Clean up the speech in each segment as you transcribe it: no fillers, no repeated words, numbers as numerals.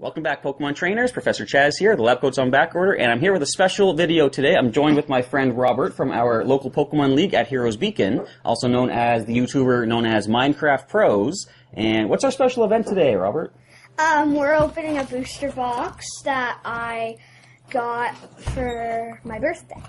Welcome back, Pokemon trainers. Professor Chaz here. The lab coat's on back order, and I'm here with a special video today. I'm joined with my friend Robert from our local Pokemon League at Heroes Beacon, also known as the YouTuber known as Minecraft Pros. And what's our special event today, Robert? We're opening a booster box that I got for my birthday.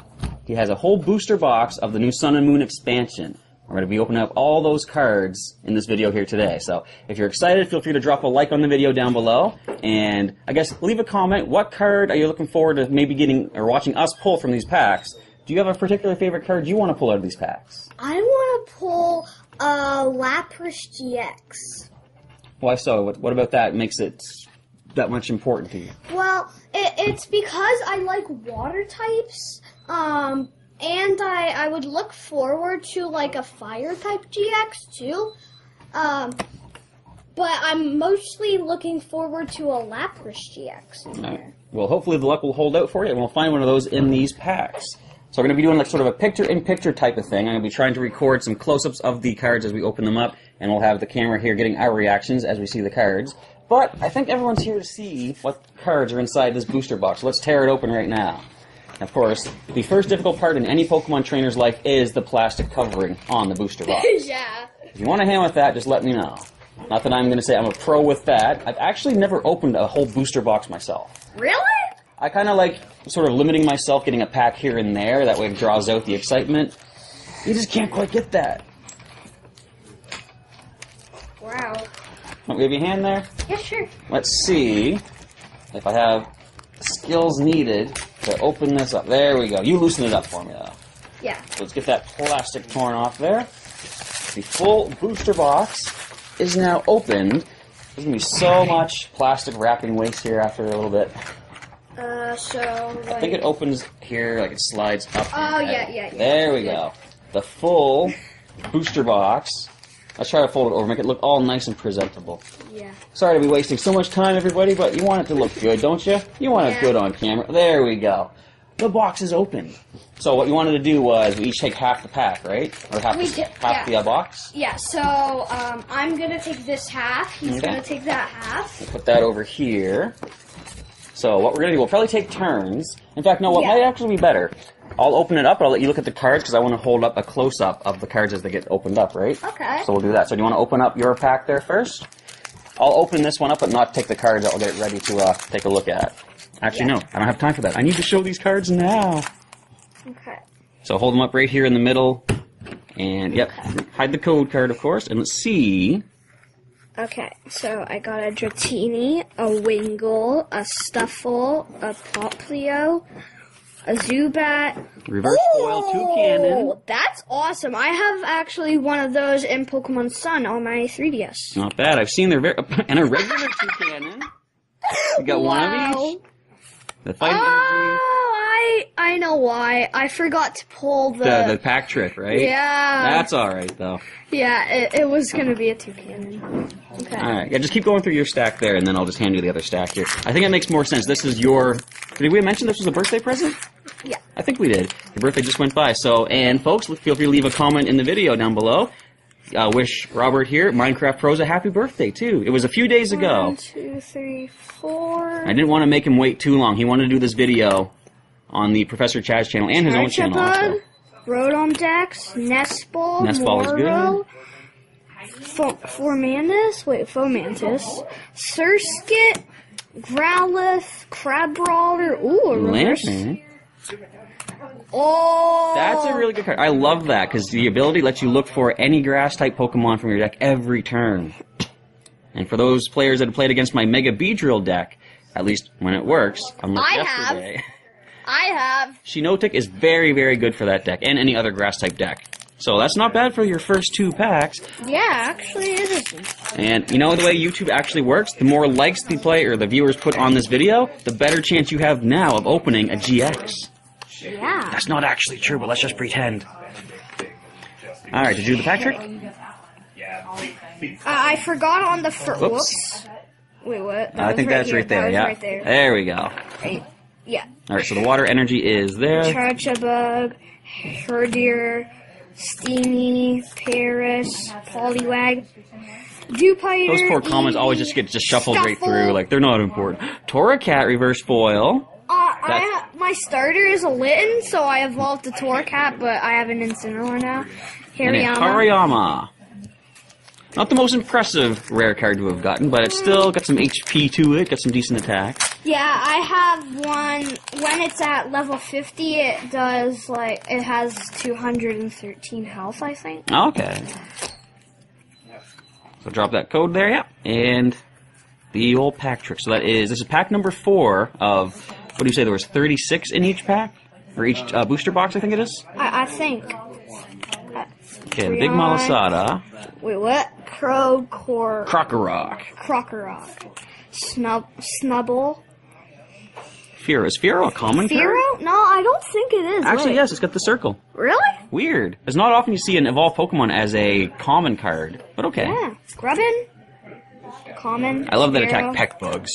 He has a whole booster box of the new Sun and Moon expansion. We're going to be opening up all those cards in this video here today. So if you're excited, feel free to drop a like on the video down below. And I guess leave a comment. What card are you looking forward to maybe getting or watching us pull from these packs? Do you have a particular favorite card you want to pull out of these packs? I want to pull Lapras GX. Why so? What about that makes it that much important to you? Well, it's because I like water types. And I would look forward to, like, a fire-type GX, too. But I'm mostly looking forward to a Lapras GX. In there. Well, hopefully the luck will hold out for you, and we'll find one of those in these packs. So we're going to be doing, like, sort of a picture-in-picture type of thing. I'm going to be trying to record some close-ups of the cards as we open them up, and we'll have the camera here getting our reactions as we see the cards. But I think everyone's here to see what cards are inside this booster box. Let's tear it open right now. Of course, the first difficult part in any Pokemon trainer's life is the plastic covering on the booster box. Yeah. If you want a hand with that, just let me know. Not that I'm going to say I'm a pro with that. I've actually never opened a whole booster box myself. Really? I kind of like sort of limiting myself, getting a pack here and there. That way it draws out the excitement. You just can't quite get that. Wow. Want me to give you a hand there? Yeah, sure. Let's see if I have skills needed to open this up. There we go. You loosen it up for me, though. Yeah. So let's get that plastic torn off there. The full booster box is now opened. There's going to be so much plastic wrapping waste here after a little bit. I think it opens here, like it slides up. Oh, yeah. There we go. The full booster box. Let's try to fold it over, make it look all nice and presentable. Yeah. Sorry to be wasting so much time, everybody, but you want it to look good, don't you? You want it good on camera. There we go. The box is open. So what you wanted to do was we each take half the pack, right? Or half the box? Yeah, so I'm going to take this half. He's going to take that half. We'll put that over here. So what we're going to do, we'll probably take turns. In fact, no, what might actually be better, I'll open it up, but I'll let you look at the cards because I want to hold up a close-up of the cards as they get opened up, right? Okay. So we'll do that. So do you want to open up your pack there first? I'll open this one up, but not take the cards out. I'll get ready to take a look at. Actually, no, I don't have time for that. I need to show these cards now. Okay. So hold them up right here in the middle. And, hide the code card, of course. And let's see. Okay, so I got a Dratini, a Wingull, a Stuffle, a Popplio, a Zubat. Reverse foil, two cannon. That's awesome. I have actually one of those in Pokemon Sun on my 3DS. Not bad. I've seen their and a regular two cannon. You got one of each. The fight energy. I know why. I forgot to pull the pack trick, right? Yeah. That's all right though. Yeah, it was gonna be a two cannon. Okay. All right. Yeah, just keep going through your stack there, and then I'll just hand you the other stack here. I think it makes more sense. This is your. Did we mention this was a birthday present? Yeah. I think we did. Your birthday just went by. So, and folks, feel free to leave a comment in the video down below. Wish Robert here, Minecraft Pros, a happy birthday, too. It was a few days ago. 1, 2, 3, 4. I didn't want to make him wait too long. He wanted to do this video on the Professor Chaz channel and his own channel. Also. Rotom Dex, Nestball, Moro, Fomantis, Surskit, Growlithe, Crabrawler, ooh, a reverse. Oh! That's a really good card. I love that, because the ability lets you look for any grass-type Pokemon from your deck every turn. And for those players that have played against my Mega Beedrill deck, at least when it works, I have. Shiinotic is very, very good for that deck, and any other grass-type deck. So that's not bad for your first two packs. Yeah, actually it isn't. And you know the way YouTube actually works? The more likes the player, the viewers put on this video, the better chance you have now of opening a GX. Yeah. That's not actually true, but let's just pretend. Alright, did you do the pack trick? I forgot on the first. Whoops. Wait, what? I think that's right there, yeah. There we go. Right. Yeah. Alright, so the water energy is there. Charge a bug, Herdeer, Steamy, Paris, Poliwag, Dewpider. Those poor comments always just get shuffled right through, like they're not important. Torracat reverse foil. My starter is a Litten, so I evolved to Torracat, but I have an Incineroar now. Hariyama. Hariyama. Not the most impressive rare card to have gotten, but it's still got some HP to it, got some decent attack. Yeah, I have one, when it's at level 50, it does, like, it has 213 health, I think. Okay. So drop that code there, yeah. And the old pack trick. So that is, this is pack number 4 of, what do you say, there was 36 in each pack? Or each booster box, I think it is? I think. Okay, the big Malasada. Wait, what? Crocorock. Crocorock. Snubble. Fearow. Is Fearow a common card? Fearow? No, I don't think it is. Actually, yes, it's got the circle. Really? Weird. It's not often you see an evolved Pokemon as a common card, but okay. Yeah. Grubbin. Common. I love that attack, Peck Bugs.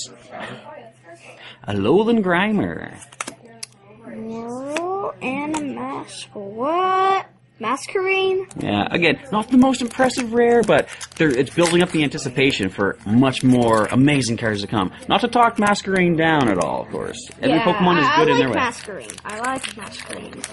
Alolan Grimer. Whoa, and a mask. What? Masquerain? Yeah, again, not the most impressive rare, but it's building up the anticipation for much more amazing cards to come. Not to talk Masquerain down at all, of course. Every Pokemon is good in their way. I like Masquerain.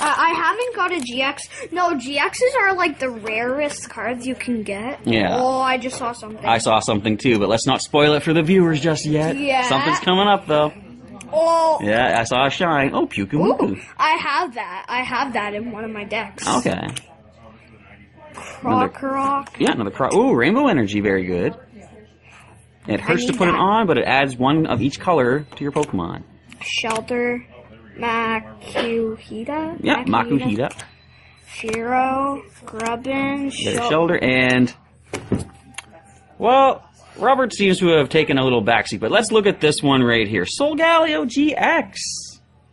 I haven't got a GX. No, GXs are like the rarest cards you can get. Yeah. Oh, I just saw something. I saw something too, but let's not spoil it for the viewers just yet. Yeah. Something's coming up, though. Oh. Yeah, I saw a shine. Oh, Pukamoo. I have that. I have that in one of my decks. Okay. Crocorock. Yeah, another Croc. Ooh, Rainbow Energy, very good. It hurts to put it on, but it adds one of each color to your Pokemon. Shelter. Makuhita. Yeah, Makuhita. Fearow. Grubbin. Shelter and... Well... Robert seems to have taken a little backseat, but let's look at this one right here. Solgaleo GX.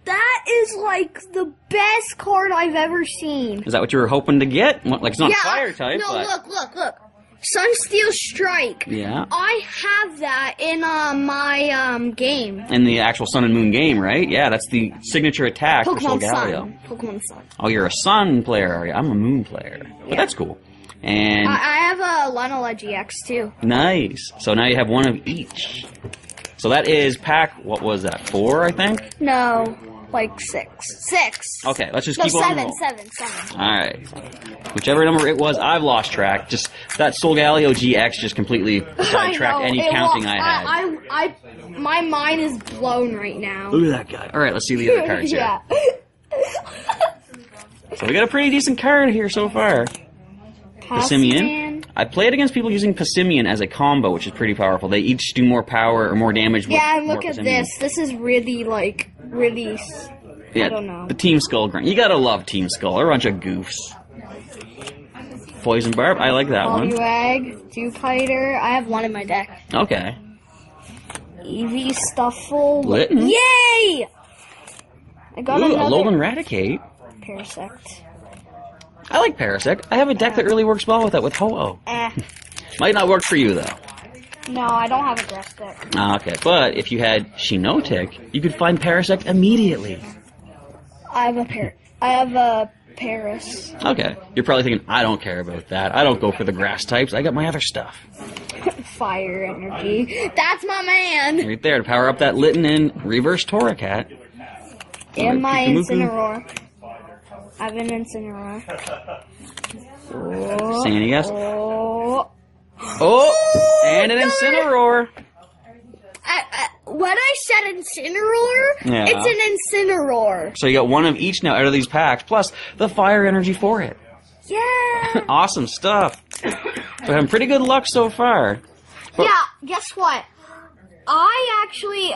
That is, like, the best card I've ever seen. Is that what you were hoping to get? Like, it's not fire type, no, but... look. Sunsteel Strike. Yeah. I have that in my game. In the actual Sun and Moon game, right? Yeah, that's the signature attack Pokemon for Solgaleo. Pokemon Sun. Oh, you're a Sun player, are you? I'm a Moon player. But that's cool. And I have a Lunala GX too. Nice. So now you have one of each. So that is pack, what was that, 4, I think? No, like 6. 6. Okay, let's just keep on rolling. 7. Alright. Whichever number it was, I've lost track. Just that Solgaleo GX just completely sidetracked any counting I had. My mind is blown right now. Look at that guy. Alright, let's see the other cards here. So we got a pretty decent card here so far. Passimian. I played against people using Passimian as a combo, which is pretty powerful. They each do more power or more damage with and look at this. This is really, like, really... Yeah, I don't know. The Team Skull Grunt. You gotta love Team Skull. They're a bunch of goofs. Poison Barb. I like that one. Poliwag. Dewpider. I have one in my deck. Okay. Eevee, Stuffle. Litten. Yay! I got another. Alolan Raticate. Parasect. I like Parasect. I have a deck that really works well with that, with Ho-Oh. Might not work for you, though. No, I don't have a grass deck. Okay, but if you had Shiinotic, you could find Parasect immediately. I have a Paris. Okay. You're probably thinking, I don't care about that. I don't go for the grass types. I got my other stuff. Fire energy. That's my man! Right there, to power up that Litten and reverse Torracat. And my Incineroar. I have an Incineroar. Sandy, yes. Oh! And an Incineroar! When I said Incineroar, it's an Incineroar. So you got one of each now out of these packs, plus the fire energy for it. Yeah! Awesome stuff. We're having pretty good luck so far. But yeah, guess what? I actually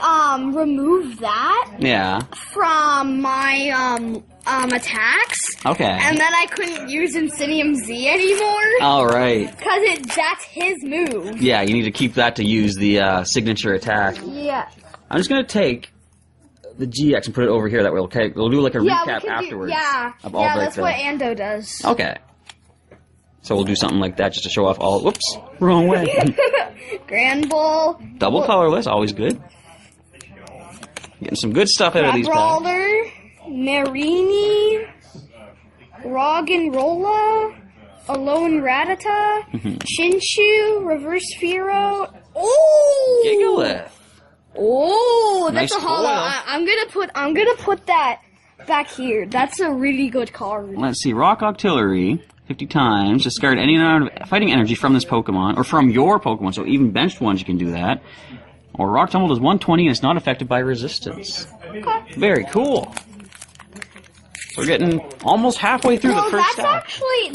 removed that from my attacks. Okay. And then I couldn't use Incinium Z anymore. Alright. Because that's his move. Yeah, you need to keep that to use the signature attack. Yeah. I'm just going to take the GX and put it over here. That way we'll do like a recap afterwards. That's what Ando does. Okay. So we'll do something like that just to show off all... Whoops, wrong way. Granbull. Double colorless, always good. Getting some good stuff out of these packs. Marini. Roggenrola, Alolan Raticate, Shinchu, Reverse Fearow. Oh, Gigalith. Oh, that's nice, a hollow. I'm gonna put that back here. That's a really good card. Let's see, Rock Octillery. 50 times. Discard any amount of fighting energy from this Pokemon, or from your Pokemon, so even benched ones you can do that. Or Rock Tumble does 120 and it's not affected by resistance. Okay. Very cool. We're getting almost halfway through the first half. That's actually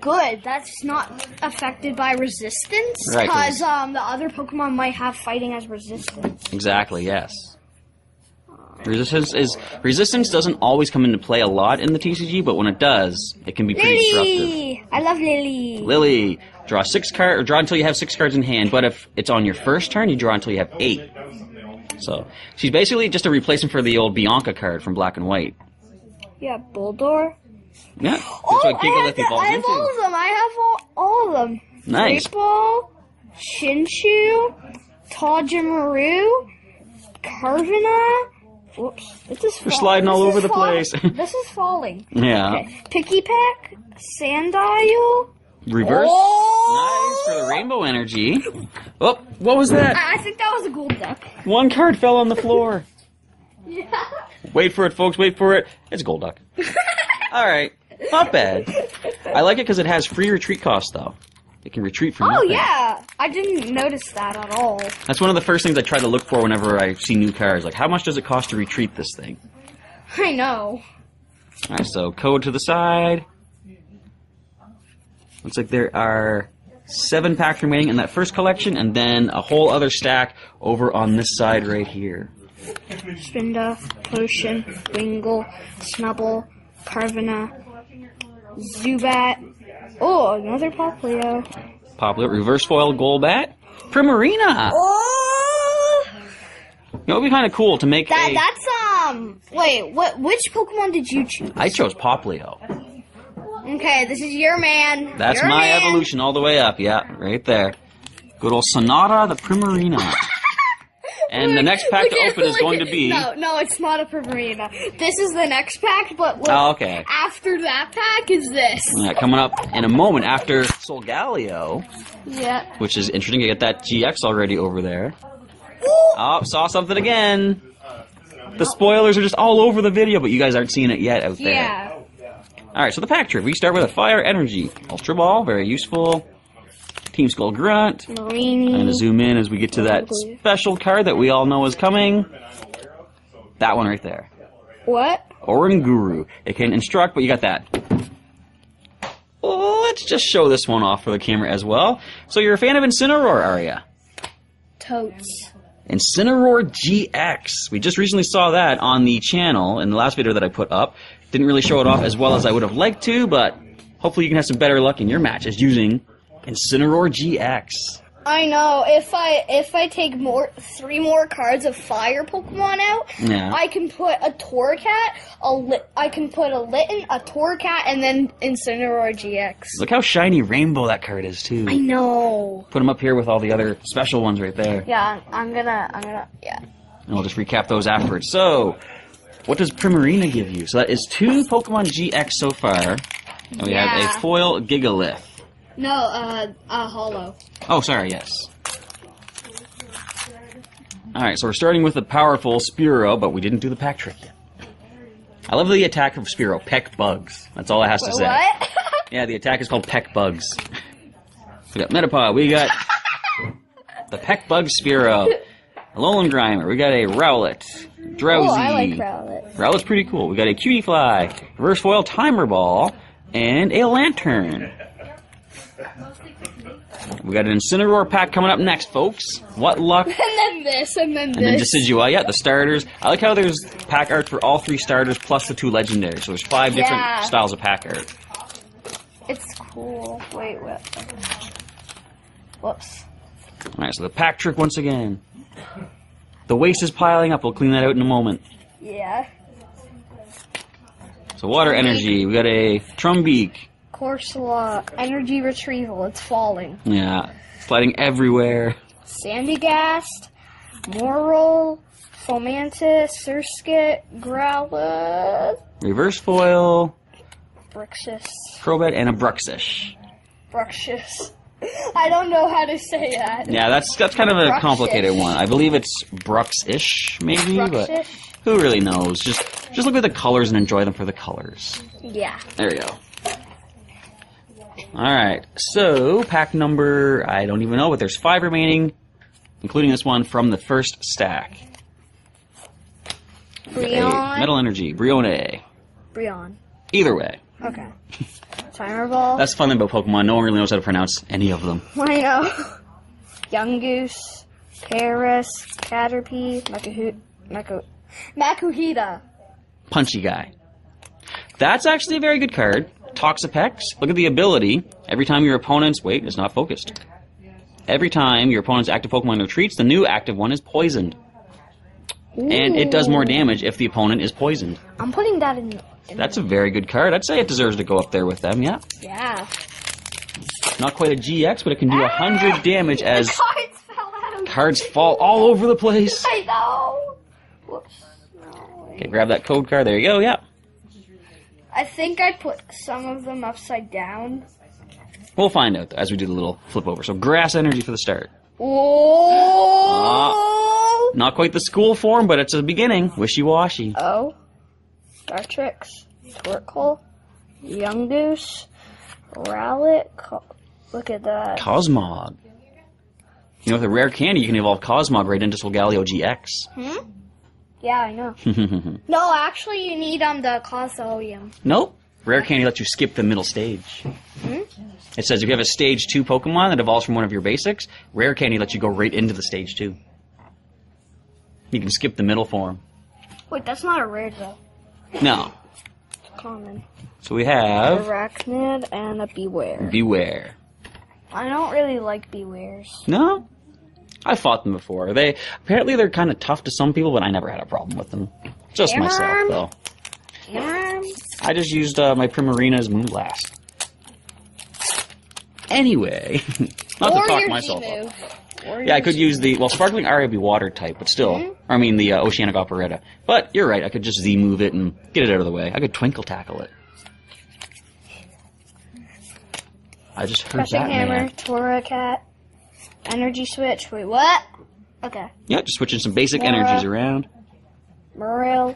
good. That's not affected by resistance, because right, the other Pokemon might have fighting as resistance. Exactly, yes. Resistance doesn't always come into play a lot in the TCG, but when it does, it can be pretty disruptive. I love Lillie. Lillie, draw until you have 6 cards in hand. But if it's on your first turn, you draw until you have 8. So she's basically just a replacement for the old Bianca card from Black and White. Yeah, Bulldor. Yeah. That's what Gigalith evolves into. I have all of them. Nice. Great Ball, Shinchu, Tajamaru, Carvana. Whoops, we're sliding all over the place. This is falling. Yeah. Okay. Picky Pack, Sandile. Reverse. Oh! Nice for the rainbow energy. Oh, what was that? I think that was a gold duck. One card fell on the floor. Yeah. Wait for it, folks. Wait for it. It's a gold duck. All right. Not bad. I like it because it has free retreat costs, though. It can retreat from nothing. Oh, yeah. I didn't notice that at all. That's one of the first things I try to look for whenever I see new cards. Like, how much does it cost to retreat this thing? I know. All right, so code to the side. Looks like there are 7 packs remaining in that first collection, and then a whole other stack over on this side right here. Spinda, Potion, Wingull, Snubbull, Carvana, Zubat. Oh, another Popplio. Popplio, reverse foil, Golbat, Primarina. Oh! It would be kind of cool to make that. Wait, which Pokemon did you choose? I chose Popplio. Okay, this is your man. That's your my man. Evolution all the way up. Yeah, right there. Good old Sonata, the Primarina. And the next pack to open is going to be... No, it's not a Primarina. This is the next pack, but after that pack is this. Yeah, coming up in a moment after Solgaleo. Yeah. Which is interesting to get that GX already over there. Ooh. Oh, saw something again. The spoilers are just all over the video, but you guys aren't seeing it yet out there. Yeah. Alright, so the pack trip. We start with a Fire Energy. Ultra Ball, very useful. Team Skull Grunt. Marini. I'm going to zoom in as we get to that special card that we all know is coming. That one right there. What? Oranguru. It can instruct, but you got that. Let's just show this one off for the camera as well. So you're a fan of Incineroar, are ya? Totes. Incineroar GX. We just recently saw that on the channel in the last video that I put up. Didn't really show it off as well as I would have liked to, but hopefully you can have some better luck in your matches using Incineroar GX. I know. If I take three more cards of fire Pokemon out, yeah. I can put a Torracat, I can put a Litten, a Torracat, and then Incineroar GX. Look how shiny rainbow that card is too. I know. Put them up here with all the other special ones right there. Yeah, I'm gonna yeah. And we'll just recap those afterwards. So, what does Primarina give you? So that is 2 Pokemon GX so far. And we have a foil Gigalith. No, a hollow. Oh, sorry, yes. Alright, so we're starting with the powerful Spearow, but we didn't do the pack trick yet. I love the attack of Spearow, Peck Bugs. That's all it has to say. What? Yeah, the attack is called Peck Bugs. We got Metapod, we got the Peck Bug Spearow, Alolan Grimer, we got a Rowlet, Drowsy. Oh, I like Rowlet. Rowlet's pretty cool. We got a Cutie Fly, Reverse Foil Timer Ball, and a Lantern. We got an Incineroar pack coming up next, folks. What luck. And then this, and then this. And then Decidueye, yeah, the starters. I like how there's pack art for all 3 starters plus the 2 legendaries. So there's 5 different styles of pack art. It's cool. Wait, what? Whoops. Alright, so the pack trick once again. The waste is piling up. We'll clean that out in a moment. Yeah. So water energy. We got a Trumbeak. Corsola, energy retrieval, it's falling. Yeah, sliding everywhere. Sandygast, Moral, Fomantis, Surskit, Growlithe. Reverse Foil. Bruxish. Crobat and a Bruxish. Bruxish. I don't know how to say that. Yeah, that's kind of a complicated one. I believe it's Bruxish, maybe, but who really knows? Just look at the colors and enjoy them for the colors. Yeah. There we go. Alright, so pack number, I don't even know, but there's 5 remaining, including this one from the first stack. Brion. Metal Energy, Brionne. Brion. Either way. Okay. Timer Ball. That's the fun thing about Pokemon, no one really knows how to pronounce any of them. I know. Yungoos, Paris, Caterpie, Makuhita. Punchy guy. That's actually a very good card. Toxapex, look at the ability. Every time your opponent's... Wait, it's not focused. Every time your opponent's active Pokemon retreats, the new active one is poisoned. Ooh. And it does more damage if the opponent is poisoned. I'm putting that in... That's a very good card. I'd say it deserves to go up there with them, yeah? Yeah. Not quite a GX, but it can do 100 damage as... Cards fell out! Cards fall all over the place! I know! Whoops. No, okay, grab that code card. There you go, yeah. I think I put some of them upside down. We'll find out as we do the little flip over. So grass energy for the start. Oh! Not quite the school form, but it's a beginning. Wishy-washy. Oh. Dartrix. Torkoal. Yungoos. Rowlet. Look at that. Cosmog. You know, with a rare candy, you can evolve Cosmog right into Solgaleo GX. Hmm? Yeah, I know. No, actually, you need the Cosmoem. Nope. Rare Candy lets you skip the middle stage. Hmm? It says if you have a Stage 2 Pokemon that evolves from one of your basics, Rare Candy lets you go right into the Stage 2. You can skip the middle form. Wait, that's not a rare, though. No. It's common. So we have... Arachnid and a Beware. Beware. I don't really like Bewares. No? I fought them before. Apparently they're kind of tough to some people, but I never had a problem with them. Just myself, though. I just used my Primarina's Moonblast. Anyway, not to talk myself up. Yeah, I could use the Sparkling Aria would be Water type, but still, I mean the Oceanic Operetta. But you're right, I could just Z move it and get it out of the way. I could Twinkle Tackle it. I just heard that hammer, Torracat. Energy switch. Wait, what? Okay. Yeah, just switching some basic energies around. Morlul?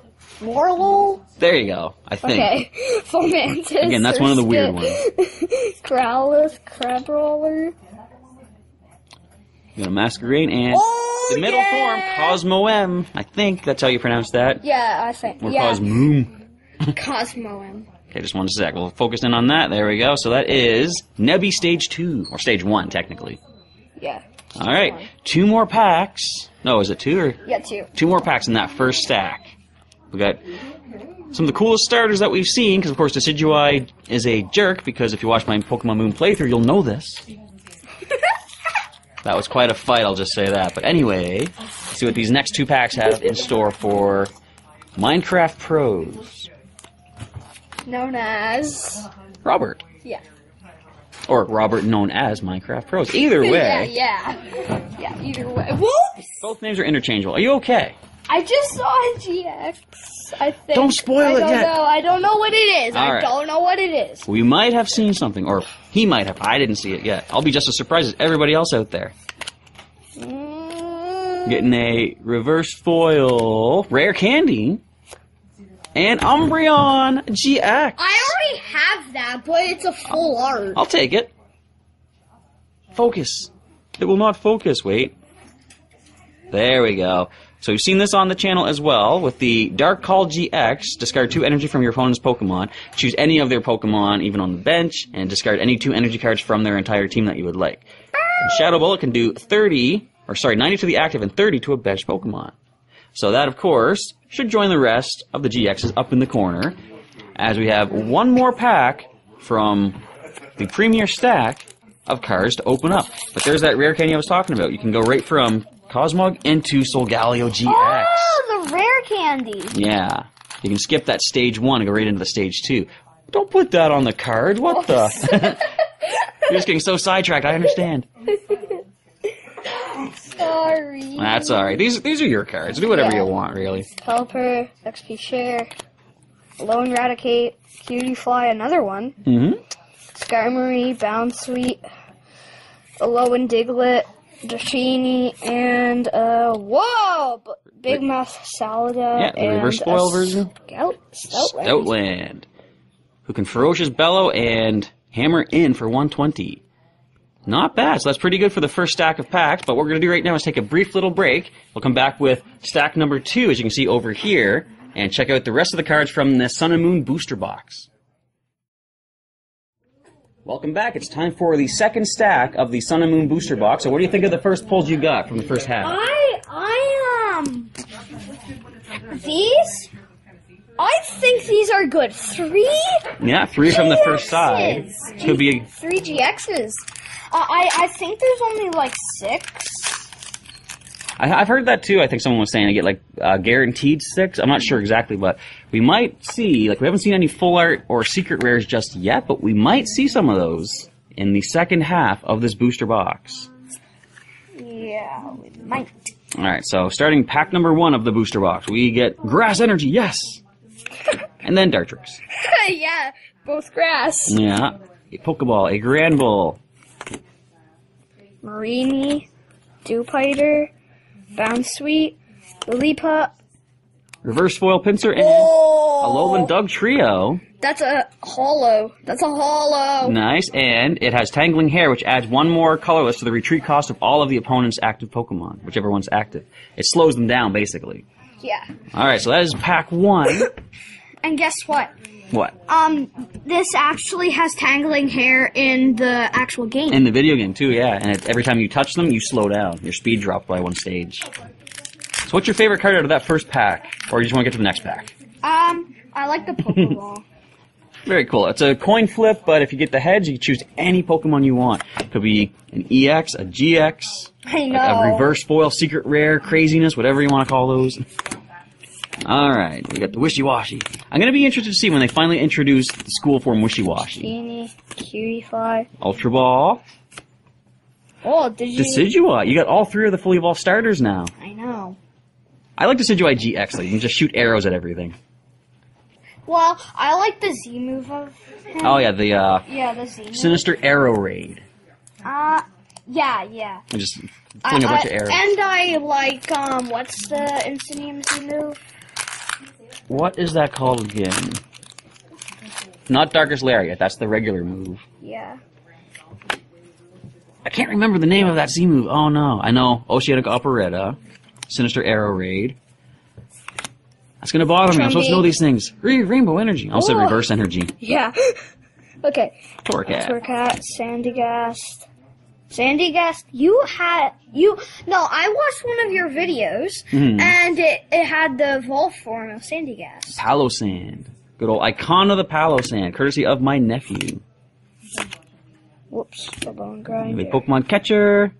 There you go, I think. Okay. Fomantis. Again, that's one of the weird ones. Growlithe, Crabrawler. You got a Masquerain and the middle form, Cosmoem. I think that's how you pronounce that. Yeah, I think. Or Cosmoem. Cosmoem. Okay, just one sec. We'll focus in on that. There we go. So that is Nebby Stage 2. Or Stage 1, technically. Yeah. Alright, 2 more packs. No, is it 2 or? Yeah, 2. 2 more packs in that first stack. We got some of the coolest starters that we've seen, because of course Decidueye is a jerk, because if you watch my Pokemon Moon playthrough, you'll know this. That was quite a fight, I'll just say that. But anyway, let's see what these next 2 packs have in store for Minecraft Pros. Known as... Robert. Yeah. Or Robert, known as Minecraft Pros. Either way. Yeah, either way. Whoops! Both names are interchangeable. Are you okay? I just saw a GX, I think. Don't spoil it yet. I don't know what it is. I don't know what it is. We might have seen something, or he might have. I didn't see it yet. I'll be just as surprised as everybody else out there. Getting a reverse foil, rare candy, and Umbreon GX. I already have that, but it's a full art. I'll take it. Focus. It will not focus. Wait. There we go. So you've seen this on the channel as well with the Dark Call GX. Discard 2 energy from your opponent's Pokemon. Choose any of their Pokemon, even on the bench, and discard any 2 energy cards from their entire team that you would like. And Shadow Bullet can do 90 to the active and 30 to a bench Pokemon. So that, of course, should join the rest of the GXs up in the corner, as we have 1 more pack from the premier stack of cards to open up. But there's that rare candy I was talking about. You can go right from Cosmog into Solgaleo GX. Oh, the rare candy! Yeah. You can skip that stage 1 and go right into the stage 2. Don't put that on the card. What the? You're just getting so sidetracked, I understand. Sorry. sorry. That's alright. These are your cards. Do whatever you want, really. Pelipper, XP Share, Lone Raticate, Cutie Fly, another one. Mm-hmm. Skarmory, Bounsweet, Alolan Diglett, Dratini, and whoa! Big Mouth Salada, yeah, the and reverse foil version. Stoutland. Who can Ferocious Bellow and Hammer in for 120. Not bad. So that's pretty good for the first stack of packs, but what we're going to do right now is take a brief little break. We'll come back with stack number 2, as you can see over here, and check out the rest of the cards from the Sun and Moon booster box. Welcome back. It's time for the second stack of the Sun and Moon booster box. So what do you think of the first pulls you got from the first half? These? I think these are good. Three GXs from the first side. Could be three GXs. I think there's only like 6. I've heard that too. I think someone was saying I get like guaranteed 6. I'm not sure exactly, but we might see. Like we haven't seen any full art or secret rares just yet, but we might see some of those in the second half of this booster box. Yeah, we might. All right. So starting pack number 1 of the booster box, we get Grass Energy. Yes. And then Dartrix. Yeah, both grass. Yeah. A Pokeball, a Granbull. Marini, Dewpider, Bounsweet, Lillipup. Reverse Foil Pinsir, and Alolan Dugtrio. That's a holo. Nice, and it has Tangling Hair, which adds one more colorless to the retreat cost of all of the opponent's active Pokemon, whichever one's active. It slows them down, basically. Yeah. Alright, so that is pack 1. And guess what? What? This actually has Tangling Hair in the actual game. In the video game, too, yeah. And every time you touch them, you slow down. Your speed drops by 1 stage. So what's your favorite card out of that first pack? Or you just want to get to the next pack? I like the Pokeball. Very cool. It's a coin flip, but if you get the heads, you can choose any Pokemon you want. It could be an EX, a GX, a reverse foil, secret rare, craziness, whatever you want to call those. Alright, we got the Wishy-Washy. I'm going to be interested to see when they finally introduce the school form Wishy-Washy. Genie, Cutie Fly, Ultra Ball. Oh, Decidueye. You got all 3 of the fully evolved starters now. I know. I like Decidueye GX, like you can just shoot arrows at everything. Well, I like the Z move of him. Oh yeah, the the Z move. Sinister Arrow Raid. Yeah. You just fling a bunch of arrows. And I like what's the Incineroar Z move? What is that called again? Not Darkest Lariat, that's the regular move. Yeah. I can't remember the name of that Z move. Oh no. I know Oceanic Operetta, Sinister Arrow Raid. That's gonna bother me. I'm supposed to know these things. Rainbow Energy. I also Reverse Energy. Yeah. Okay. Torcat. Sandygast. I watched one of your videos, and it had the evolved form of Sandygast. Palosand. Good old icon of the Palosand, courtesy of my nephew. Whoops. The Bone Grinder. Pokemon Catcher.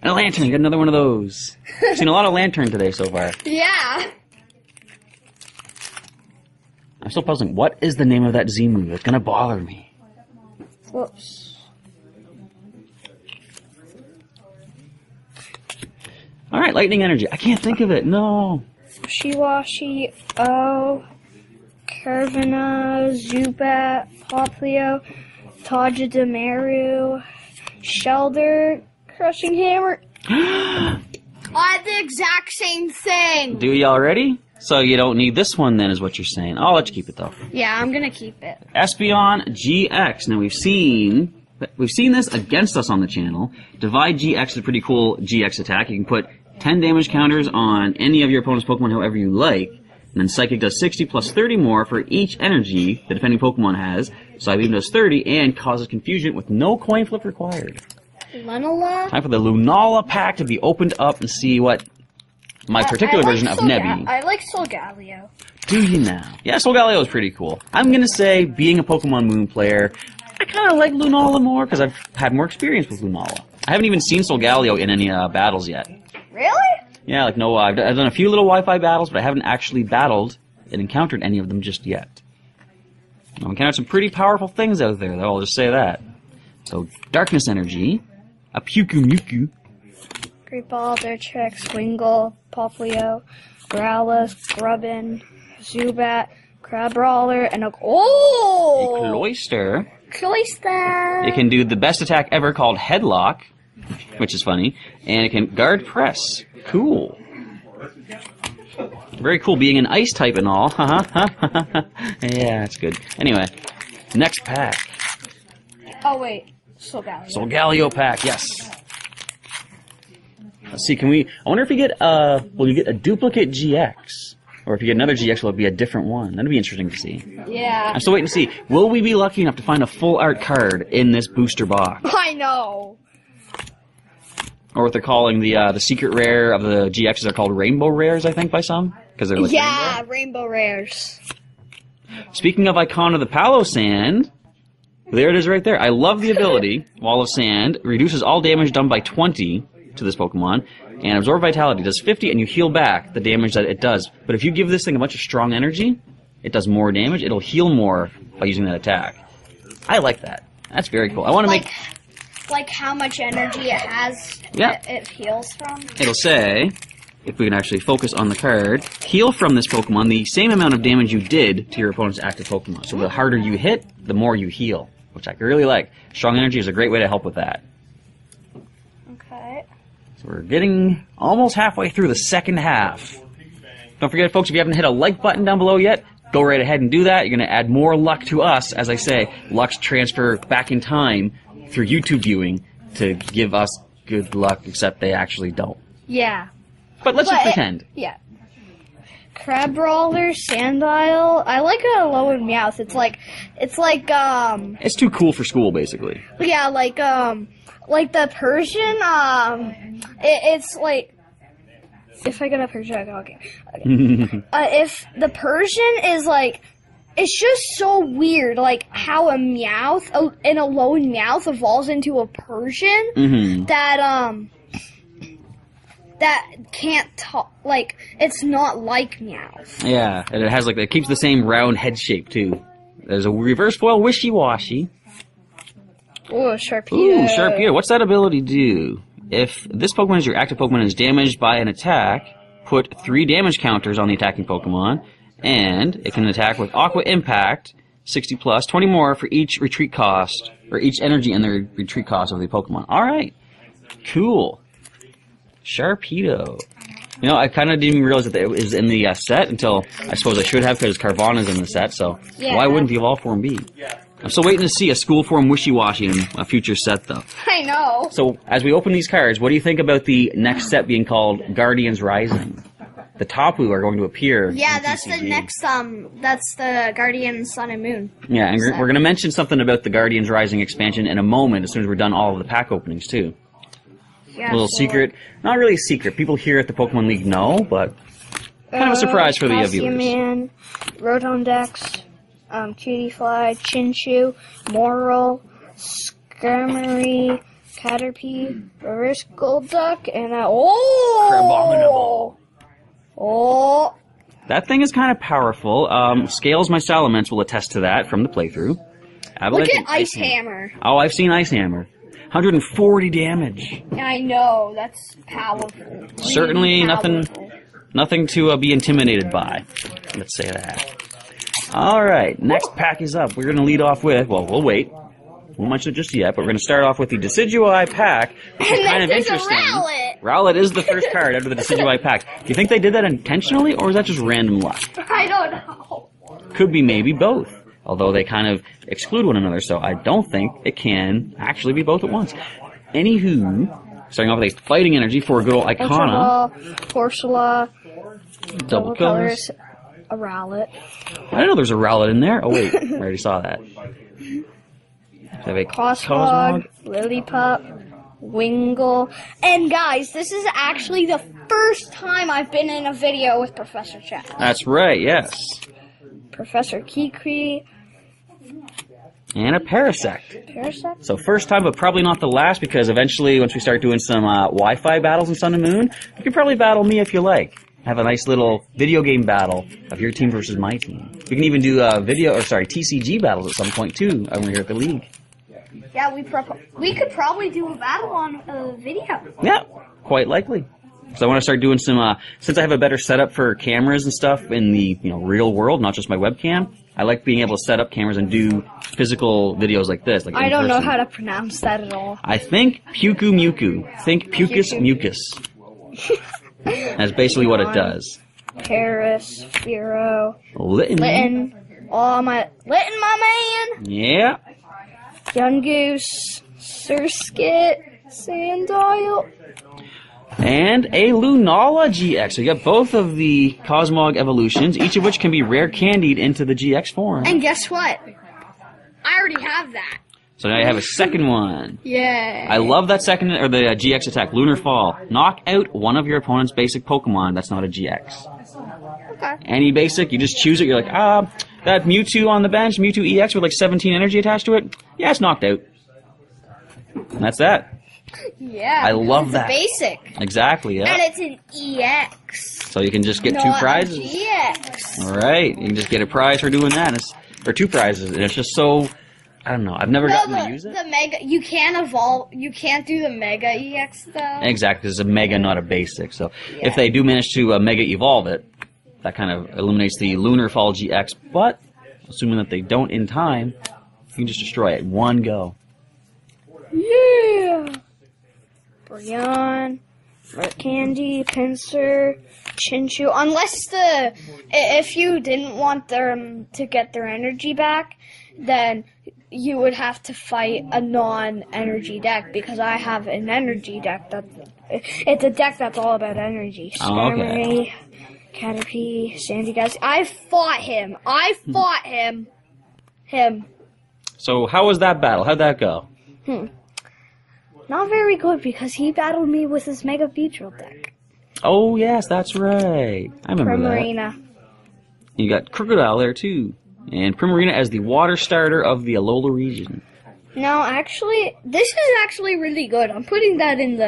And a Lantern. You got another one of those. I've seen a lot of Lantern today so far. Yeah. I'm still puzzling. What is the name of that Z move? It's gonna bother me. Whoops. Alright, Lightning Energy. I can't think of it. No. Shiwashi, Curvena, Zubat, Popplio, Tajidamaru, Shellder, Crushing Hammer. I had the exact same thing. Do you already? So you don't need this one then, is what you're saying. I'll let you keep it though. Yeah, I'm gonna keep it. Espeon GX. Now we've seen this against us on the channel. Divide GX is a pretty cool GX attack. You can put 10 damage counters on any of your opponent's Pokemon however you like. And then Psychic does 60 plus 30 more for each energy the defending Pokemon has. Psybeam does 30 and causes confusion with no coin flip required. Lunala. Time for the Lunala pack to be opened up and see what my particular version of Nebby. I like Solgaleo. Do you now? Yeah, Solgaleo is pretty cool. I'm gonna say, being a Pokemon Moon player, I kinda like Lunala more, because I've had more experience with Lunala. I haven't even seen Solgaleo in any battles yet. Really? Yeah, like no, I've done a few little Wi-Fi battles, but I haven't actually battled and encountered any of them just yet. I've encountered some pretty powerful things out there, though, I'll just say that. So, Darkness Energy, a Pyukumuku, Greedball, Dirtrex, Wingull, Popplio, Growlithe, Grubbin, Zubat, Crabrawler, and a Cloyster. Cloyster! It can do the best attack ever called Headlock, which is funny, and it can Guard Press. Cool. Very cool being an ice type and all. Yeah, that's good. Anyway, next pack. Oh, wait. Solgaleo. Solgaleo pack, yes. Let's see, can we... I wonder if we get a... Will you get a duplicate GX? Or if you get another GX, will it be a different one? That'd be interesting to see. Yeah. I'm still waiting to see. Will we be lucky enough to find a full art card in this booster box? I know! Or what they're calling the secret rare of the GXs are called Rainbow Rares, I think, by some? Because they're like yeah, Rainbow Rares. Speaking of Icon of the Palo Sand... There it is right there. I love the ability, Wall of Sand, reduces all damage done by 20 to this Pokemon, and Absorb Vitality does 50, and you heal back the damage that it does. But if you give this thing a bunch of strong energy, it does more damage, it'll heal more by using that attack. I like that. That's very cool. I want to make... Like how much energy it has that it heals from? It'll say, if we can actually focus on the card, heal from this Pokemon the same amount of damage you did to your opponent's active Pokemon. So the harder you hit, the more you heal, which I really like. Strong energy is a great way to help with that. Okay. So we're getting almost halfway through the second half. Don't forget, folks, if you haven't hit a like button down below yet, go right ahead and do that. You're going to add more luck to us. As I say, lucks transfer back in time through YouTube viewing to give us good luck, except they actually don't. Yeah. But let's just pretend. Yeah. Crabrawler, Sandile. I like Alolan Meowth. It's like It's too cool for school, basically. Yeah, like the Persian. It's like if I get a Persian, okay. If the Persian is like, it's just so weird, like how a Meowth, an Alolan Meowth evolves into a Persian that can't talk, like, it's not like Meowth. Yeah, and it has, like, it keeps the same round head shape, too. There's a reverse foil wishy-washy. Ooh, Sharpedo. Ooh, Sharpedo. What's that ability do? If this Pokemon is your active Pokemon and is damaged by an attack, put 3 damage counters on the attacking Pokemon, and it can attack with Aqua Impact, 60 plus, 20 more for each retreat cost, or each energy and the retreat cost of the Pokemon. Alright. Cool. Sharpedo. You know, I kind of didn't even realize that it was in the set until I suppose I should have because Carvana's in the set, so why wouldn't the Evolve Form be? I'm still waiting to see a School Form Wishy-Washy in a future set, though. I know! So, as we open these cards, what do you think about the next set being called Guardians Rising? The Tapu are going to appear. Yeah, that's TCG. The next, that's the Guardians Sun and Moon. Yeah, and we're going to mention something about the Guardians Rising expansion in a moment as soon as we're done all of the pack openings, too. Yeah, little secret. Not really a secret. People here at the Pokemon League know, but kind of a surprise for the viewers. Man, Rotondex, Cutiefly, Chinchou, Moral, Skirmory, Caterpie, Reverse Golduck, and Crabominable. Oh! That thing is kind of powerful. Scales, my Salamence will attest to that from the playthrough. Look at Ice Hammer. Oh, I've seen Ice Hammer. 140 damage. I know, that's powerful. Certainly nothing to be intimidated by. Let's say that. Alright, next pack is up. We're going to lead off with, well, we'll wait. Won't mention it just yet, but we're going to start off with the Decidueye pack, which is kind of interesting. Rowlet is the first card out of the Decidueye pack. Do you think they did that intentionally, or is that just random luck? I don't know. Could be maybe both. Although they kind of exclude one another, so I don't think it can actually be both at once. Anywho, starting off with a fighting energy for a good old Icona. Porcella, double colors, a Rowlet. I didn't know there's a Rowlet in there. Oh wait, I already saw that. So we have a Cosmog, Lillipup, Wingull, and guys, this is actually the first time I've been in a video with Professor Chat. That's right, yes. Professor Kikri. And a Parasect. Parasect? So first time, but probably not the last, because eventually, once we start doing some Wi-Fi battles in Sun and Moon, you can probably battle me if you like. Have a nice little video game battle of your team versus my team. We can even do TCG battles at some point, too, when we're here at the League. Yeah, we could probably do a battle on a video. Yeah, Quite likely. So I want to start doing some, since I have a better setup for cameras and stuff in the, you know, real world, not just my webcam, I like being able to set up cameras and do physical videos like this. Like I don't know how to pronounce that at all. I think Puku Muku. Think Pucus Mucus. That's basically what it does. Paris, Firo, Litten. All my Litten, my man. Yeah. Young Goose, Surskit, Sandile. And a Lunala GX. So you got both of the Cosmog evolutions, each of which can be rare candied into the GX form. And guess what? I already have that. So now you have a second one. Yeah. I love that second, or the GX attack, Lunar Fall. Knock out one of your opponent's basic Pokemon that's not a GX. Okay. Any basic, you just choose it, you're like, that Mewtwo on the bench, Mewtwo EX with like 17 energy attached to it, yeah, it's knocked out. And that's that. Yeah, I love that. Basic. Exactly. Yeah. And it's an EX. So you can just get not two prizes. GX. All right, you can just get a prize for doing that, or two prizes, and it's just so. I don't know. I've never gotten to use it. The mega, you can't evolve. You can't do the mega EX though. Exactly, it's a mega, not a basic. So yeah. If they do manage to mega evolve it, that kind of eliminates the Lunar Fall GX. But assuming that they don't in time, you can just destroy it in one go. Yeah. Bryon, Red Candy, Pinsir, Chinchu. Unless if you didn't want them to get their energy back, then you would have to fight a non-energy deck, because I have an energy deck. It's a deck that's all about energy. Skarmory, Caterpie, Sandygast. I fought him. So how was that battle? How'd that go? Not very good, because he battled me with his Mega Beedrill deck. Oh, yes, that's right. I remember Primarina. That. You got Crocodile there, too. And Primarina as the water starter of the Alola region. No, actually, this is actually really good. I'm putting that in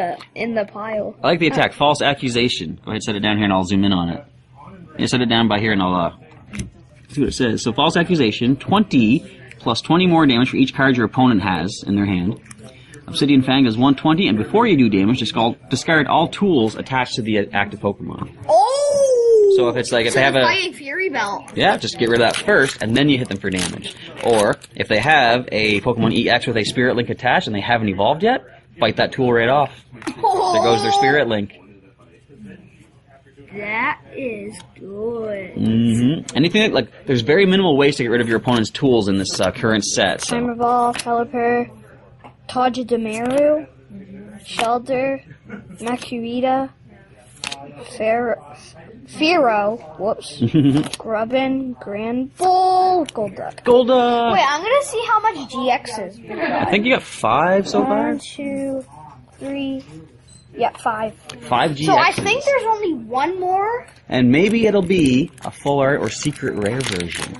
the pile. I like the attack, False Accusation. Go ahead, set it down here, and I'll zoom in on it. Yeah, set it down by here, and I'll see what it says. So, False Accusation, 20 plus 20 more damage for each card your opponent has in their hand. Obsidian Fang is 120, and before you do damage, discard all tools attached to the active Pokemon. Oh! So if it's like, if they have a Fury Belt. Yeah, just get rid of that first, and then you hit them for damage. Or, if they have a Pokemon EX with a Spirit Link attached, and they haven't evolved yet, bite that tool right off. Oh. There goes their Spirit Link. That is good. Mm-hmm. Anything like, there's very minimal ways to get rid of your opponent's tools in this current set. So. Timer Ball, Pelipper, Tajidamaru, Shelter, Makuhita, Fearow, whoops, Grubbin, Granbull, Golduck. Golduck! Wait, I'm gonna see how much GX is. I think you got 5 so far. 1, 2, 3, yeah, 5. 5 GX. So I think there's only one more. And maybe it'll be a full art or secret rare version.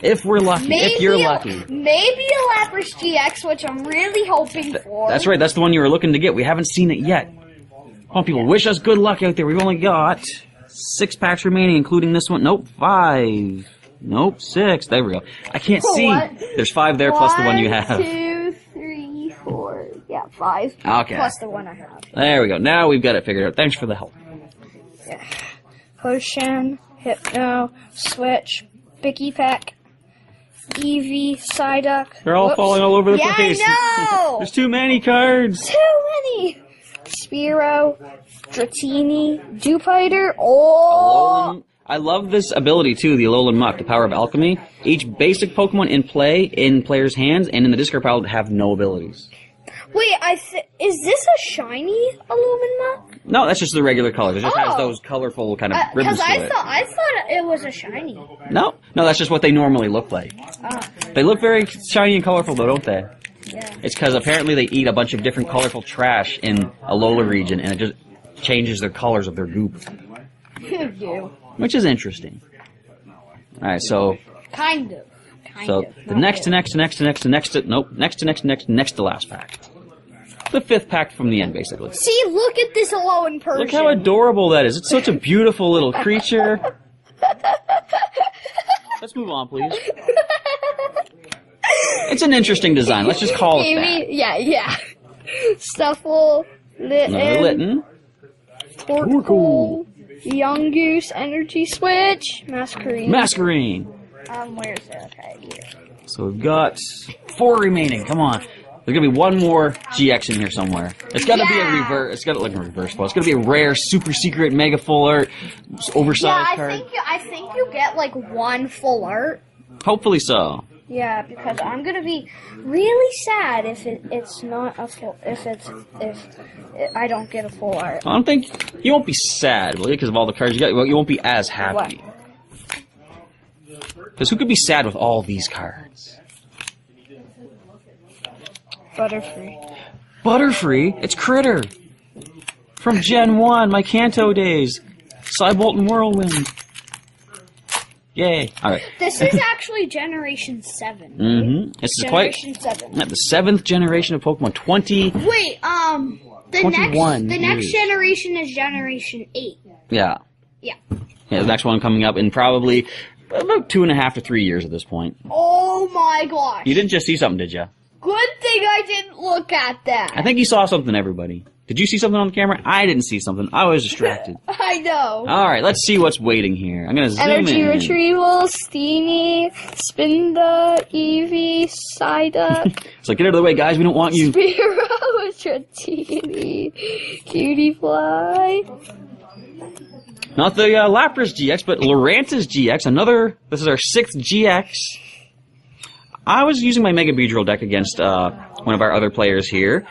If we're lucky, if you're lucky. Maybe a Lapras GX, which I'm really hoping for. That's right, that's the one you were looking to get. We haven't seen it yet. Come on, people, wish us good luck out there. We've only got 6 packs remaining, including this one. Nope, 5. Nope, 6. There we go. I can't see. What? There's 5 there plus the one you have. 1, 2, 3, 4. Yeah, 5. Okay. Plus the one I have. There we go. Now we've got it figured out. Thanks for the help. Yeah. Potion, Hypno, Switch, Picky Pack. Eevee, Psyduck. They're all falling all over the place. I know! There's too many cards! Too many! Spearow, Dratini, Dewpider, oh! Alolan. I love this ability too, the Alolan Muck, the power of alchemy. Each basic Pokemon in play, in players' hands, and in the discard pile have no abilities. Wait, is this a shiny Alolan Muck? No, that's just the regular color. It just has those colorful kind of ribbons to it. Because I thought it was a shiny. No, that's just what they normally look like. They look very shiny and colorful, though, don't they? Yeah. It's because apparently they eat a bunch of different colorful trash in Alola region, and it just changes their colors of their goop. Which is interesting. All right, so kind of. So the next to last pack. The 5th pack from the end, basically. See, look at this Alolan Persian. Look how adorable that is. It's such a beautiful little creature. Let's move on, please. It's an interesting design. Let's just call it that. Yeah. Stuffle, Litten. Torkoal. Young Goose, Energy Switch, Masquerain. Where's that? Okay, here. So we've got 4 remaining. Come on. There's gonna be one more GX in here somewhere. It's gotta be a reverse. It's gotta look like a reverse ball. It's gotta be a rare, super secret, mega full art, oversized card. I think you get like one full art. Hopefully so. Yeah, because I'm gonna be really sad if it's not a full. If I don't get a full art. I don't think you won't be sad, will you? Because of all the cards you got, you won't be as happy. Because who could be sad with all these cards? Butterfree? It's Critter! From Gen 1, my Kanto days! Psybolt and Whirlwind! Yay! Alright. This is actually Generation 7. Right? Mm-hmm. This generation is quite... 7. Yeah, the 7th generation of Pokemon. 20... Wait, the 21. The next generation is Generation 8. Yeah. Yeah. Yeah, the next one coming up in probably about 2.5 to 3 years at this point. Oh my gosh! You didn't just see something, did you? Good thing I didn't look at that. I think you saw something, everybody. Did you see something on the camera? I didn't see something. I was distracted. I know. Alright, let's see what's waiting here. I'm gonna zoom in. Energy Retrieval, Steenie, Spinda, Eevee, Psyduck. So get out of the way, guys. We don't want you. Spearow, Dratini, Cutiefly. Not the Lapras GX, but Luranta's GX. This is our 6th GX. I was using my Mega Beedrill deck against one of our other players here,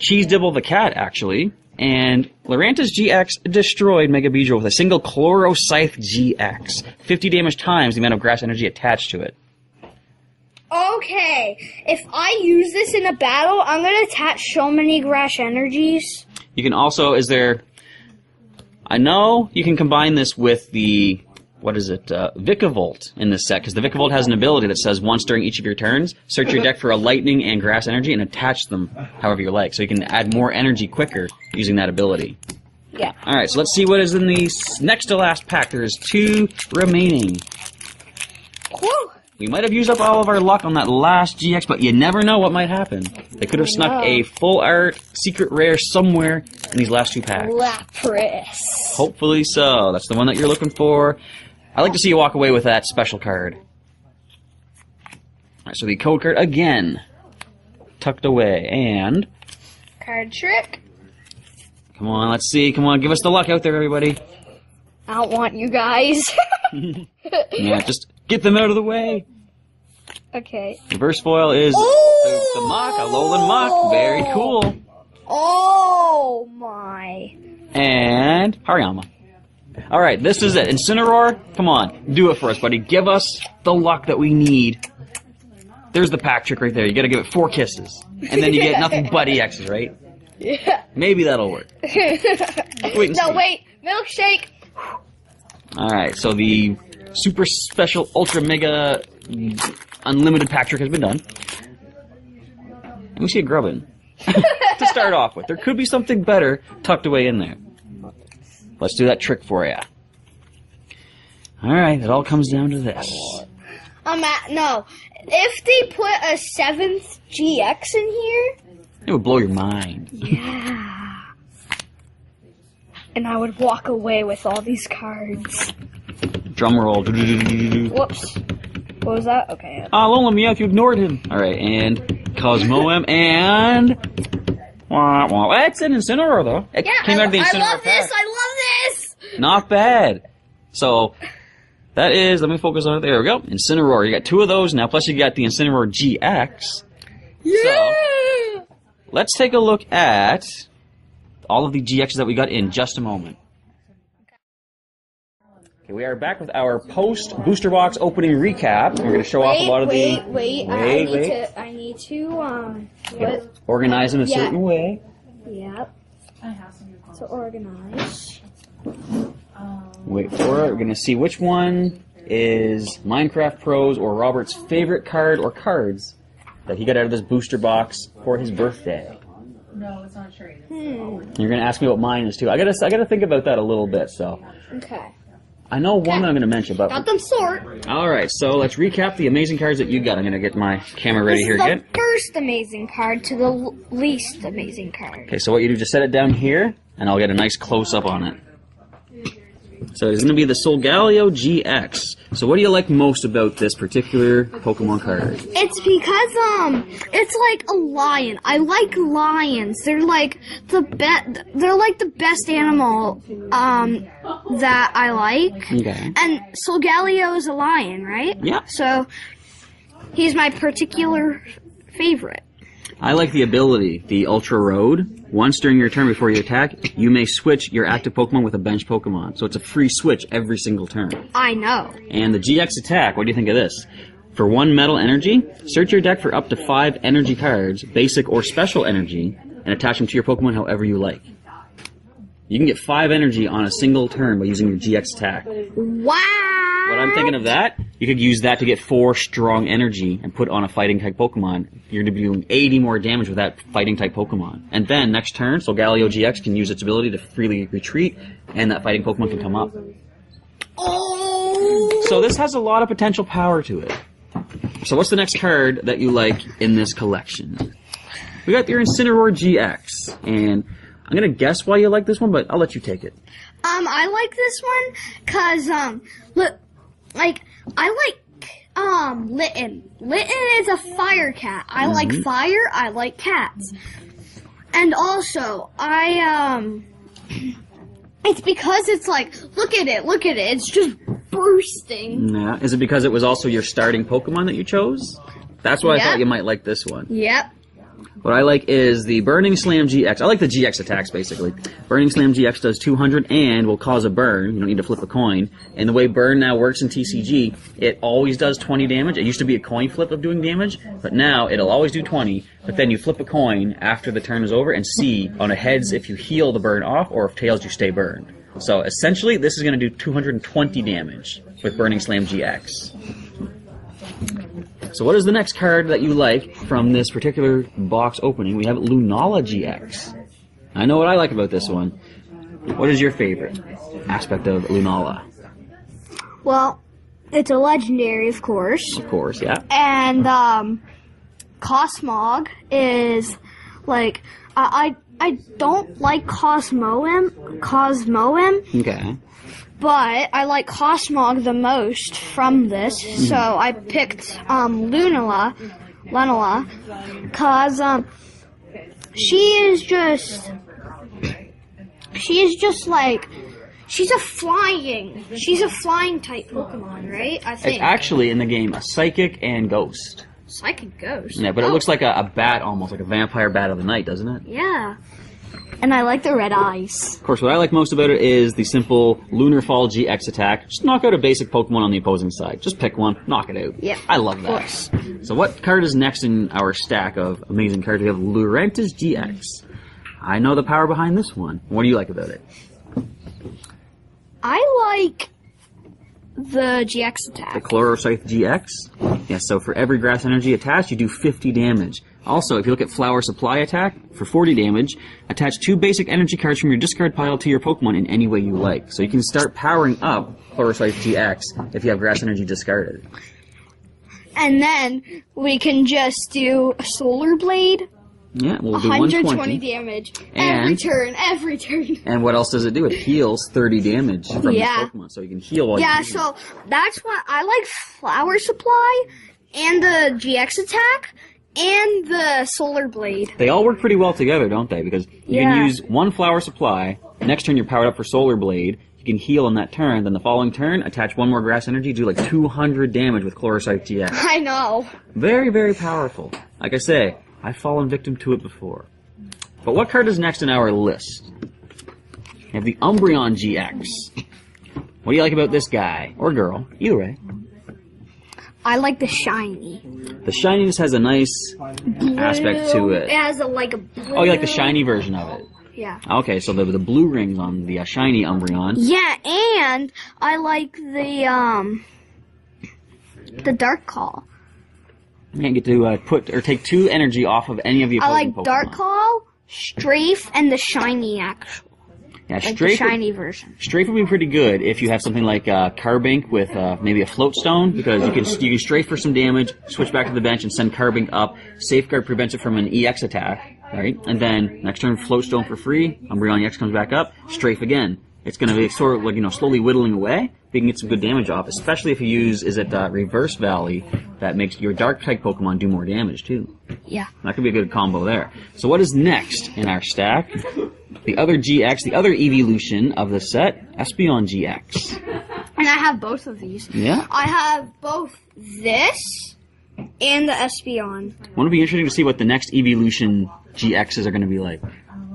Cheese Dibble the Cat, actually, and Luranta's GX destroyed Mega Beedrill with a single Chloroscythe GX. 50 damage times the amount of grass energy attached to it. Okay, if I use this in a battle, I'm going to attach so many grass energies. You can also, I know you can combine this with the... What is it? Vikavolt in this set, because the Vikavolt has an ability that says once during each of your turns, search your deck for a lightning and grass energy and attach them however you like. So you can add more energy quicker using that ability. Yeah. Alright, so let's see what is in the next to last pack. There's 2 remaining. Cool. We might have used up all of our luck on that last GX, but you never know what might happen. They could have snuck a full art, secret rare somewhere in these last 2 packs. Lapras. Hopefully so. That's the one that you're looking for. I'd like to see you walk away with that special card. Alright, so the code card again. Tucked away, and... Card trick. Come on, let's see. Come on, give us the luck out there, everybody. I don't want you guys. Yeah, just get them out of the way. Okay. Reverse foil is the Mach, Alolan Mach. Very cool. Oh, my. And Hariyama. All right, this is it. Incineroar, come on. Do it for us, buddy. Give us the luck that we need. There's the pack trick right there. You got to give it 4 kisses. And then you get nothing but EXs, right? Yeah. Maybe that'll work. Wait. Milkshake. All right, so the super special ultra mega unlimited pack trick has been done. And we see a Grubbin. To start off with. There could be something better tucked away in there. Let's do that trick for you. Alright, it all comes down to this. No. If they put a 7th GX in here... It would blow your mind. Yeah. And I would walk away with all these cards. Drum roll. Whoops. What was that? Okay. Alolan Meowth, you ignored him. Alright, and Cosmoem, and... It's an Incineroar, though. It came out of the Incineroar pack. I love this! Not bad. So, that is... Let me focus on it. There we go. Incineroar. You got 2 of those now, plus you got the Incineroar GX. Yeah! So, let's take a look at all of the GXs that we got in just a moment. Okay, we are back with our post-booster box opening recap. We're going to show off a lot of the... I need to organize in a certain way. Yep. So organize. Wait for it. We're going to see which one is Minecraft Pros or Robert's favorite card or cards that he got out of this booster box for his birthday. No, it's not true. You're going to ask me what mine is, too. I got to think about that a little bit, so... Okay. I know one I'm going to mention, but... Got them sort. Alright, so let's recap the amazing cards that you got. I'm going to get my camera ready here again. The first amazing card to the least amazing card. Okay, so what you do, just set it down here, and I'll get a nice close-up on it. So it's going to be the Solgaleo GX. So what do you like most about this particular Pokemon card? It's because, it's like a lion. I like lions. They're like the best animal, that I like. Okay. And Solgaleo is a lion, right? Yeah. So he's my particular favorite. I like the ability, the Ultra Road. Once during your turn before you attack, you may switch your active Pokemon with a bench Pokemon. So it's a free switch every single turn. I know. And the GX attack, what do you think of this? For 1 metal energy, search your deck for up to 5 energy cards, basic or special energy, and attach them to your Pokemon however you like. You can get 5 energy on a single turn by using your GX attack. Wow! What I'm thinking of that, you could use that to get 4 strong energy and put on a fighting type Pokemon. You're going to be doing 80 more damage with that fighting type Pokemon. And then next turn, Solgaleo GX can use its ability to freely retreat, and that fighting Pokemon can come up. Oh! So this has a lot of potential power to it. So what's the next card that you like in this collection? We got your Incineroar GX, and I'm gonna guess why you like this one, but I'll let you take it. I like this one because I like Litten. Litten is a fire cat. I like fire. I like cats. And also, it's because it's like, look at it, look at it. It's just bursting. Yeah. Is it because it was also your starting Pokemon that you chose? That's why. Yep. I thought you might like this one. Yep. What I like is the Burning Slam GX. I like the GX attacks, basically. Burning Slam GX does 200 and will cause a burn. You don't need to flip a coin. And the way burn now works in TCG, it always does 20 damage. It used to be a coin flip of doing damage, but now it'll always do 20. But then you flip a coin after the turn is over and see on a heads if you heal the burn off, or if tails you stay burned. So essentially, this is going to do 220 damage with Burning Slam GX. So what is the next card that you like from this particular box opening? We have Lunala GX. I know what I like about this one. What is your favorite aspect of Lunala? Well, it's a legendary, of course. Of course, yeah. And Cosmog is like I don't like Cosmoem. Okay. But I like Cosmog the most from this, so I picked Lunala, cause she's a flying type Pokemon, right? I think it's actually in the game a psychic and ghost. Psychic ghost. Yeah, but it looks like a bat almost, like a vampire bat of the night, doesn't it? Yeah. And I like the red eyes. Of course, what I like most about it is the simple Lunar Fall GX attack. Just knock out a basic Pokemon on the opposing side. Just pick one, knock it out. Yeah. I love that. Of course. So what card is next in our stack of amazing cards? We have Luranta's GX. I know the power behind this one. What do you like about it? I like the GX attack. The Chloroscythe GX. Yes, yeah, so for every grass energy attached, you do 50 damage. Also, if you look at Flower Supply attack, for 40 damage, attach 2 basic energy cards from your discard pile to your Pokemon in any way you like. So you can start powering up Chloroscythe GX if you have grass energy discarded. And then we can just do a Solar Blade. Yeah, we'll do 120 damage every turn. And what else does it do? It heals 30 damage from this Pokemon, so you can heal while you so that's why I like Flower Supply and the GX attack. And the Solar Blade. They all work pretty well together, don't they? Because you can use one Flower Supply, next turn you're powered up for Solar Blade, you can heal on that turn, then the following turn, attach one more Grass Energy, do like 200 damage with Chloroscythe GX. I know. Very, very powerful. Like I say, I've fallen victim to it before. But what card is next in our list? We have the Umbreon GX. What do you like about this guy? Or girl? You, Ray. I like the shiny. The shininess has a nice blue aspect to it. It has a blue. Oh, you like the shiny version of it? Yeah. Okay, so the blue rings on the shiny Umbreon. Yeah, and I like the Dark Call. You can get to take 2 energy off of any of the opposing Pokemon. I like Dark Call, Strafe, and the shiny actual. Yeah, like Strafe, the shiny version. Strafe would be pretty good if you have something like Carbink with maybe a Float Stone, because you can Strafe for some damage, switch back to the bench, and send Carbink up. Safeguard prevents it from an EX attack, right? And then next turn, Float Stone for free. Umbreon EX comes back up, Strafe again. It's going to be sort of like, you know, slowly whittling away, but you can get some good damage off, especially if you use, is it Reverse Valley, that makes your Dark-type Pokemon do more damage, too. Yeah. That could be a good combo there. So what is next in our stack? The other GX, the other evolution of the set, Espeon GX. And I have both of these. Yeah? I have both this and the Espeon. Wouldn't it be interesting to see what the next evolution GXs are going to be like?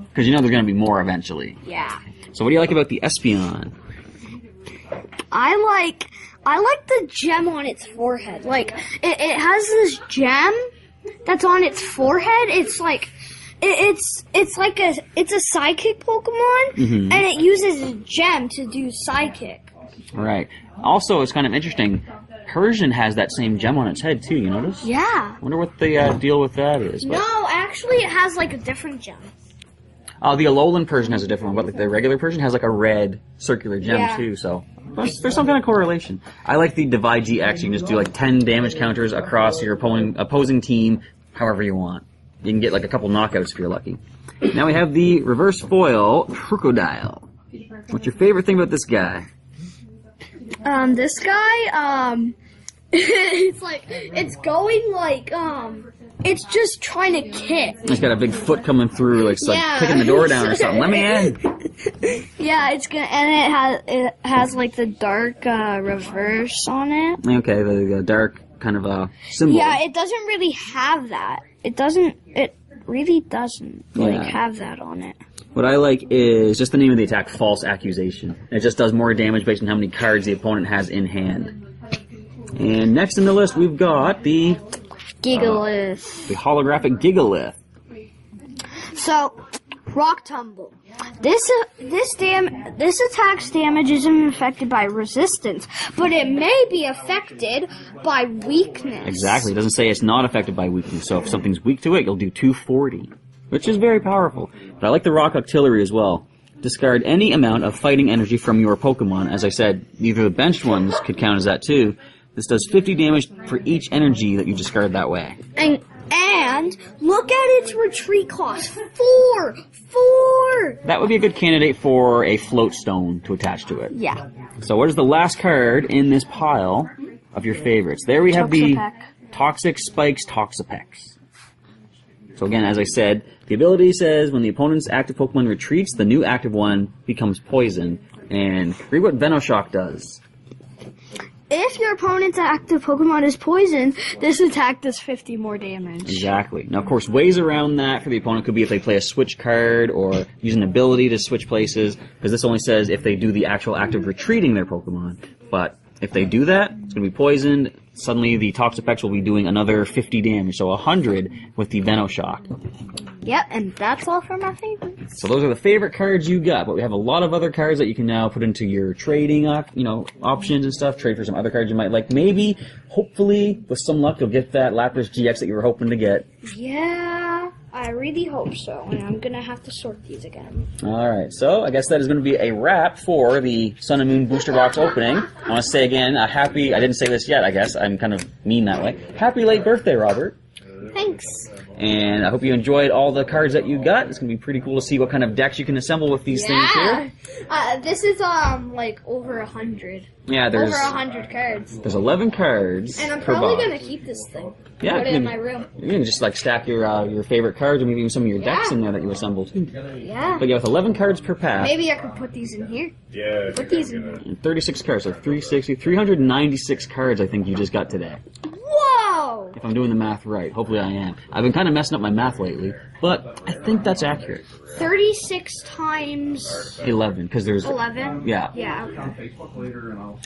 Because you know there's going to be more eventually. Yeah. So what do you like about the Espeon? I like the gem on its forehead. Like, it has this gem that's on its forehead. It's like, it's a psychic Pokemon, mm-hmm. and it uses a gem to do psychic. Right. Also, it's kind of interesting, Persian has that same gem on its head, too, you notice? Yeah. I wonder what the deal with that is. But... No, actually, it has, like, a different gem. The Alolan Persian has a different one, but like the regular Persian has like a red circular gem too, so there's some kind of correlation. I like the Divide GX. You can just do like 10 damage counters across your opposing team, however you want. You can get like a couple knockouts if you're lucky. Now we have the Reverse Foil Crocodile. What's your favorite thing about this guy? It's like, it's going like, it's just trying to kick. It's got a big foot coming through, like, yeah. like kicking the door down or something. Let me in. Yeah, it's gonna, and it has like the dark reverse on it. Okay, the dark kind of symbol. Yeah, it doesn't really have that. It really doesn't like have that on it. What I like is just the name of the attack, False Accusation. It just does more damage based on how many cards the opponent has in hand. And next in the list, we've got the... Gigalith. The holographic Gigalith. So, Rock Tumble. This attack's damage isn't affected by resistance, but it may be affected by weakness. Exactly. It doesn't say it's not affected by weakness, so if something's weak to it, you'll do 240, which is very powerful. But I like the Rock Octillery as well. Discard any amount of fighting energy from your Pokemon. As I said, either the benched ones could count as that too. This does 50 damage for each energy that you discard that way. And look at its retreat cost. 4! That would be a good candidate for a Float Stone to attach to it. Yeah. So what is the last card in this pile of your favorites? There we have the Toxic Spikes Toxapex. So again, as I said, the ability says when the opponent's active Pokemon retreats, the new active one becomes poison. And read what Venoshock does. If your opponent's active Pokemon is poisoned, this attack does 50 more damage. Exactly. Now, of course, ways around that for the opponent could be if they play a switch card or use an ability to switch places, because this only says if they do the actual act of retreating their Pokemon. But if they do that, it's going to be poisoned. Suddenly, the Toxapex will be doing another 50 damage, so 100 with the Venoshock. Yep, and that's all for my favorites. So those are the favorite cards you got, but we have a lot of other cards that you can now put into your trading, options and stuff. Trade for some other cards you might like. Maybe, hopefully, with some luck, you'll get that Lapras GX that you were hoping to get. Yeah, I really hope so, and I'm gonna have to sort these again. All right, so I guess that is going to be a wrap for the Sun and Moon Booster Box opening. I want to say again, I didn't say this yet, I guess. I'm kind of mean that way. Happy late birthday, Robert. Thanks. And I hope you enjoyed all the cards that you got. It's going to be pretty cool to see what kind of decks you can assemble with these things here. This is, like, over 100. Yeah, there's... Over 100 cards. There's 11 cards. And I'm probably going to keep this thing. Yeah. Put it in my room. You can just, like, stack your favorite cards and maybe even some of your decks in there that you assembled. Yeah. But yeah, with 11 cards per pack... Maybe I could put these in here. Yeah. Put these in here. And 36 cards, so 396 cards I think you just got today. If I'm doing the math right. Hopefully I am. I've been kind of messing up my math lately, but I think that's accurate. 36 times... 11, because there's... 11? Yeah. Yeah.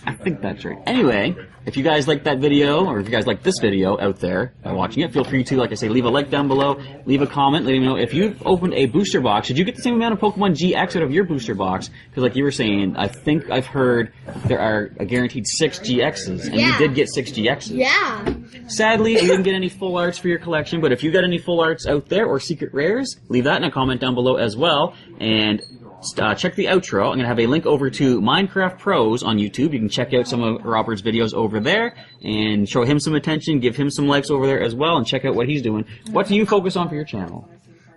I think that's right. Anyway, if you guys like that video, or if you guys like this video out there by watching it, feel free to, like I say, leave a like down below, leave a comment, let me know if you've opened a booster box, did you get the same amount of Pokemon GX out of your booster box? Because like you were saying, I think I've heard there are a guaranteed 6 GXs, and you did get 6 GXs. Yeah. Sadly, you didn't get any full arts for your collection, but if you got any full arts out there or secret rares, leave that in a comment down below as well. And check the outro. I'm going to have a link over to Minecraft Pros on YouTube. You can check out some of Robert's videos over there and show him some attention, give him some likes over there as well, and check out what he's doing. What do you focus on for your channel?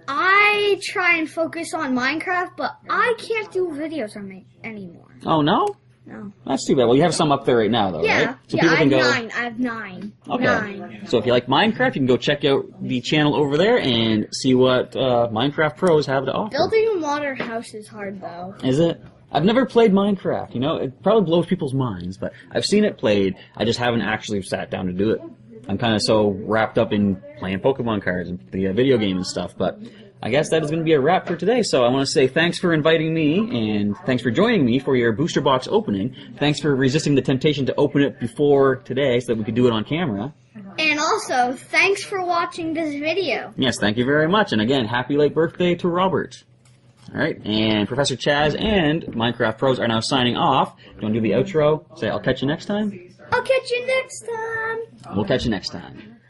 I try and focus on Minecraft, but I can't do videos on it anymore. Oh, no? No. That's too bad. Well, you have some up there right now, though, right? So yeah, people can I have nine. Okay. So if you like Minecraft, you can go check out the channel over there and see what Minecraft Pros have to offer. Building a modern house is hard, though. Is it? I've never played Minecraft, you know? It probably blows people's minds, but I've seen it played. I just haven't actually sat down to do it. I'm kind of so wrapped up in playing Pokemon cards and the video game and stuff, but I guess that is going to be a wrap for today, so I want to say thanks for inviting me, and thanks for joining me for your booster box opening. Thanks for resisting the temptation to open it before today so that we could do it on camera. And also, thanks for watching this video. Yes, thank you very much, and again, happy late birthday to Robert. Alright, and Professor Chaz and Minecraft Pros are now signing off. Do you want to do the outro? Say, I'll catch you next time? I'll catch you next time. We'll catch you next time.